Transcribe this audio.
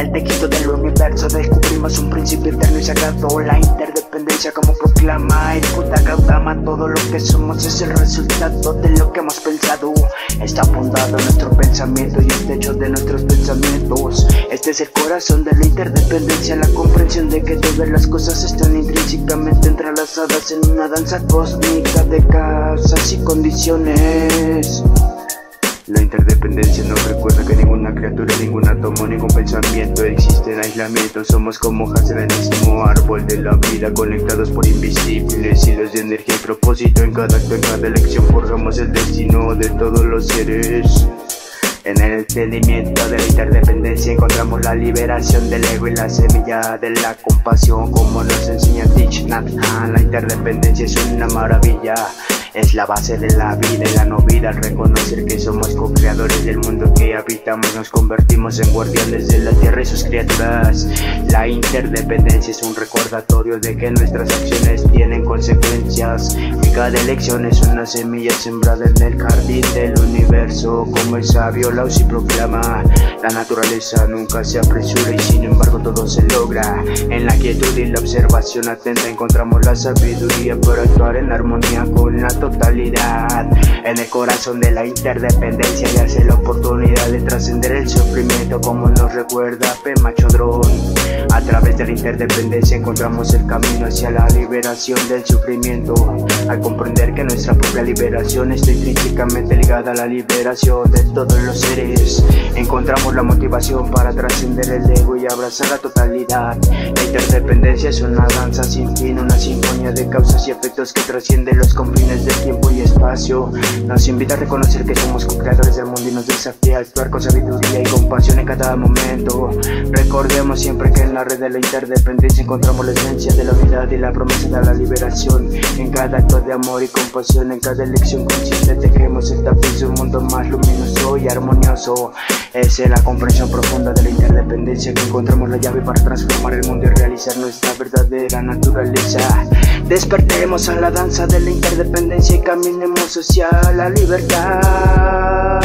el tejido del universo descubrimos un principio eterno y sagrado, la interdependencia como proclama el Puta Gaudama. Todo lo que somos es el resultado de lo que hemos pensado, está fundado en nuestro pensamiento y el techo de nuestros pensamientos. Este es el corazón de la interdependencia, la comprensión de que todas las cosas están intrínsecamente entrelazadas en una danza cósmica de causas y condiciones. La interdependencia nos recuerda que ninguna criatura, ningún átomo, ningún pensamiento existe en aislamiento. Somos como hojas en el mismo árbol de la vida, conectados por invisibles hilos de energía y propósito. En cada acto, en cada elección forjamos el destino de todos los seres. En el entendimiento de la interdependencia encontramos la liberación del ego y la semilla de la compasión, como nos enseña Thich Nhat Hanh. La interdependencia es una maravilla, es la base de la vida y la no vida. Al reconocer que somos co-creadores del mundo que habitamos, nos convertimos en guardianes de la tierra y sus criaturas. La interdependencia es un recordatorio de que nuestras acciones tienen consecuencias, y cada elección es una semilla sembrada en el jardín del universo. Como el sabio Laozi proclama, la naturaleza nunca se apresura y sin embargo todo se logra. En la quietud y la observación atenta encontramos la sabiduría para actuar en armonía con la totalidad. En el corazón de la interdependencia yace la oportunidad de trascender el sufrimiento, como nos recuerda Pema Chödrön. A través de la interdependencia encontramos el camino hacia la liberación del sufrimiento, al comprender que nuestra propia liberación está intrínsecamente ligada a la liberación de todos los seres. Encontramos la motivación para trascender el ego y abrazar la totalidad. La interdependencia es una danza sin fin, una sinfonía de causas y efectos que trasciende los confines del tiempo y espacio. Nos invita a reconocer que somos co-creadores del mundo y nos desafía a actuar con sabiduría y compasión en cada momento. Recordemos siempre que en la red de la interdependencia encontramos la esencia de la unidad y la promesa de la liberación. En cada acto de amor y compasión, en cada elección consciente creemos el tapiz de un mundo más luminoso y armonioso. Es en la comprensión profunda de la interdependencia que encontramos la llave para transformar el mundo y realizar nuestra verdadera naturaleza. Despertemos a la danza de la interdependencia y caminemos hacia la libertad.